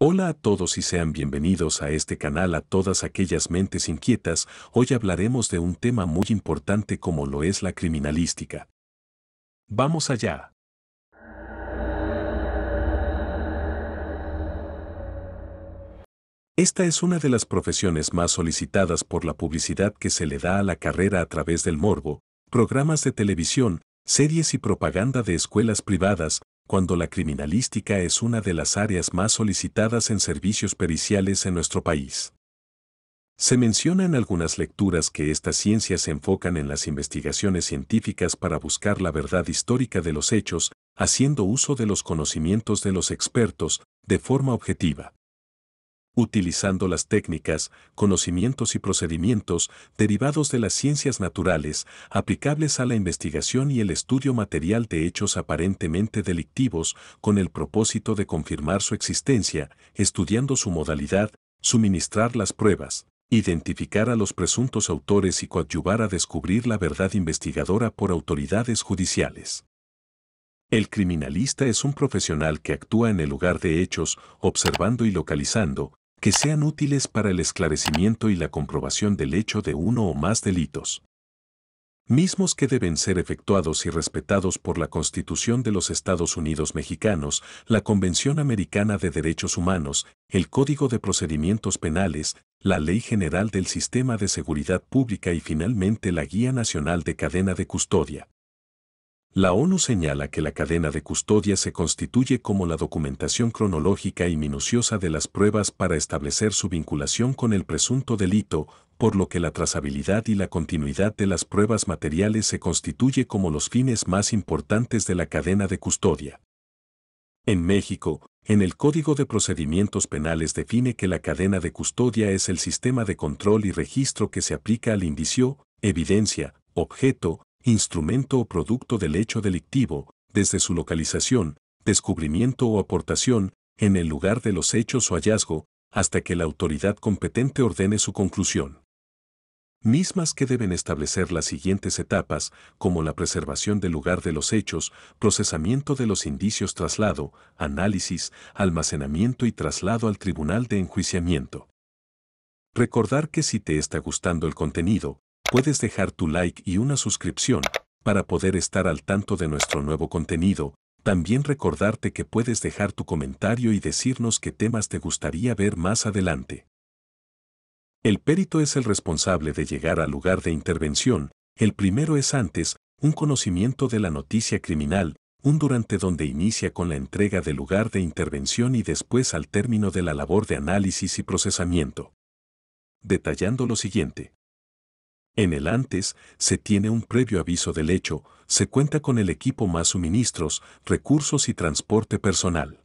Hola a todos y sean bienvenidos a este canal a todas aquellas mentes inquietas. Hoy hablaremos de un tema muy importante como lo es la criminalística. ¡Vamos allá! Esta es una de las profesiones más solicitadas por la publicidad que se le da a la carrera a través del morbo, programas de televisión, series y propaganda de escuelas privadas, cuando la criminalística es una de las áreas más solicitadas en servicios periciales en nuestro país. Se menciona en algunas lecturas que estas ciencias se enfocan en las investigaciones científicas para buscar la verdad histórica de los hechos, haciendo uso de los conocimientos de los expertos, de forma objetiva, utilizando las técnicas, conocimientos y procedimientos derivados de las ciencias naturales, aplicables a la investigación y el estudio material de hechos aparentemente delictivos, con el propósito de confirmar su existencia, estudiando su modalidad, suministrar las pruebas, identificar a los presuntos autores y coadyuvar a descubrir la verdad investigadora por autoridades judiciales. El criminalista es un profesional que actúa en el lugar de hechos, observando y localizando, que sean útiles para el esclarecimiento y la comprobación del hecho de uno o más delitos, mismos que deben ser efectuados y respetados por la Constitución de los Estados Unidos Mexicanos, la Convención Americana de Derechos Humanos, el Código de Procedimientos Penales, la Ley General del Sistema de Seguridad Pública y finalmente la Guía Nacional de Cadena de Custodia. La ONU señala que la cadena de custodia se constituye como la documentación cronológica y minuciosa de las pruebas para establecer su vinculación con el presunto delito, por lo que la trazabilidad y la continuidad de las pruebas materiales se constituye como los fines más importantes de la cadena de custodia. En México, en el Código de Procedimientos Penales define que la cadena de custodia es el sistema de control y registro que se aplica al indicio, evidencia, objeto, instrumento o producto del hecho delictivo, desde su localización, descubrimiento o aportación, en el lugar de los hechos o hallazgo, hasta que la autoridad competente ordene su conclusión. Mismas que deben establecer las siguientes etapas, como la preservación del lugar de los hechos, procesamiento de los indicios, traslado, análisis, almacenamiento y traslado al tribunal de enjuiciamiento. Recordar que si te está gustando el contenido, puedes dejar tu like y una suscripción para poder estar al tanto de nuestro nuevo contenido. También recordarte que puedes dejar tu comentario y decirnos qué temas te gustaría ver más adelante. El perito es el responsable de llegar al lugar de intervención. El primero es antes, un conocimiento de la noticia criminal, un durante donde inicia con la entrega del lugar de intervención y después al término de la labor de análisis y procesamiento. Detallando lo siguiente. En el antes, se tiene un previo aviso del hecho, se cuenta con el equipo más suministros, recursos y transporte personal.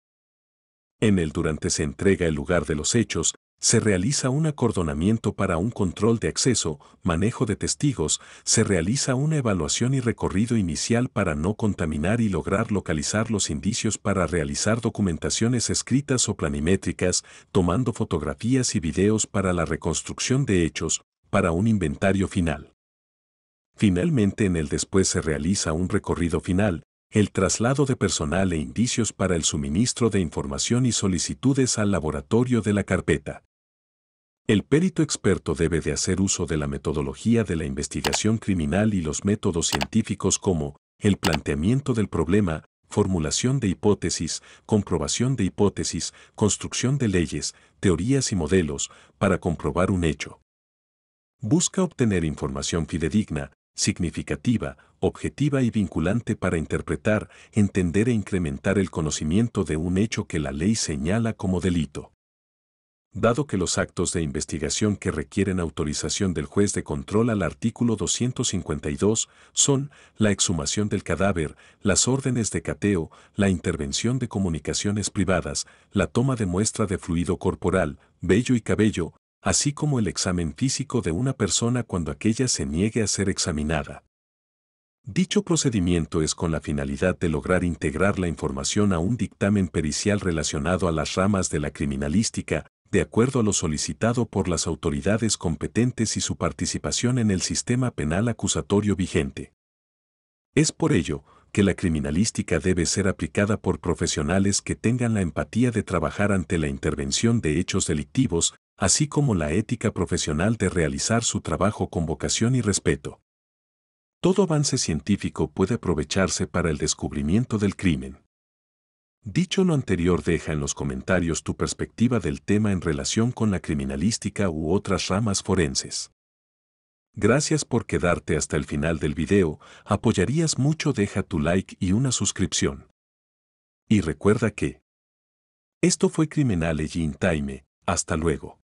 En el durante se entrega el lugar de los hechos, se realiza un acordonamiento para un control de acceso, manejo de testigos, se realiza una evaluación y recorrido inicial para no contaminar y lograr localizar los indicios para realizar documentaciones escritas o planimétricas, tomando fotografías y videos para la reconstrucción de hechos, para un inventario final. Finalmente, en el después se realiza un recorrido final, el traslado de personal e indicios para el suministro de información y solicitudes al laboratorio de la carpeta. El perito experto debe de hacer uso de la metodología de la investigación criminal y los métodos científicos como el planteamiento del problema, formulación de hipótesis, comprobación de hipótesis, construcción de leyes, teorías y modelos, para comprobar un hecho. Busca obtener información fidedigna, significativa, objetiva y vinculante para interpretar, entender e incrementar el conocimiento de un hecho que la ley señala como delito. Dado que los actos de investigación que requieren autorización del juez de control al artículo 252 son la exhumación del cadáver, las órdenes de cateo, la intervención de comunicaciones privadas, la toma de muestra de fluido corporal, vello y cabello, así como el examen físico de una persona cuando aquella se niegue a ser examinada. Dicho procedimiento es con la finalidad de lograr integrar la información a un dictamen pericial relacionado a las ramas de la criminalística, de acuerdo a lo solicitado por las autoridades competentes y su participación en el sistema penal acusatorio vigente. Es por ello que la criminalística debe ser aplicada por profesionales que tengan la empatía de trabajar ante la intervención de hechos delictivos, así como la ética profesional de realizar su trabajo con vocación y respeto. Todo avance científico puede aprovecharse para el descubrimiento del crimen. Dicho lo anterior, deja en los comentarios tu perspectiva del tema en relación con la criminalística u otras ramas forenses. Gracias por quedarte hasta el final del video, apoyarías mucho, deja tu like y una suscripción. Y recuerda que esto fue Criminology in Time, hasta luego.